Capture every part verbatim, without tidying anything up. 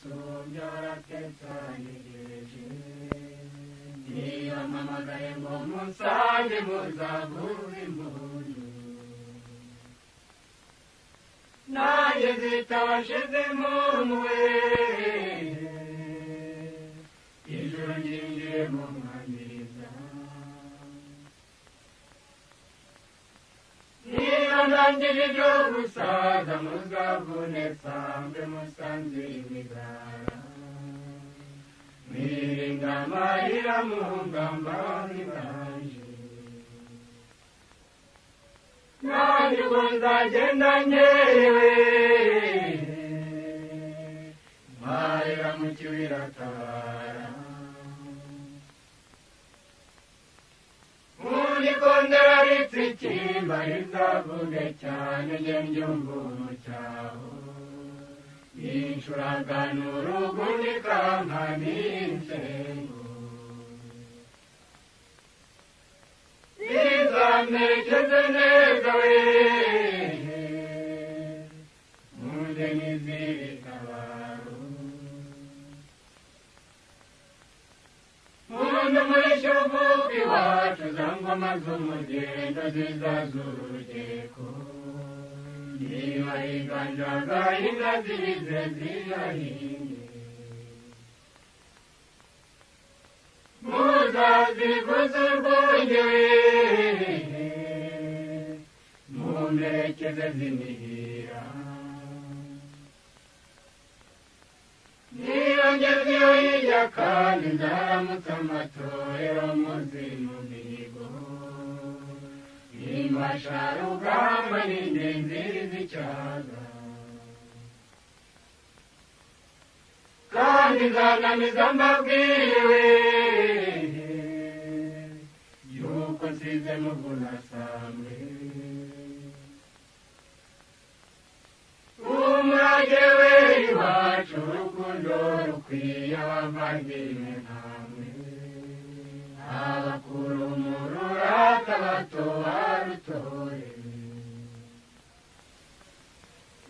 Iyo nka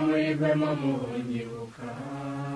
muri bwe mu munyuka.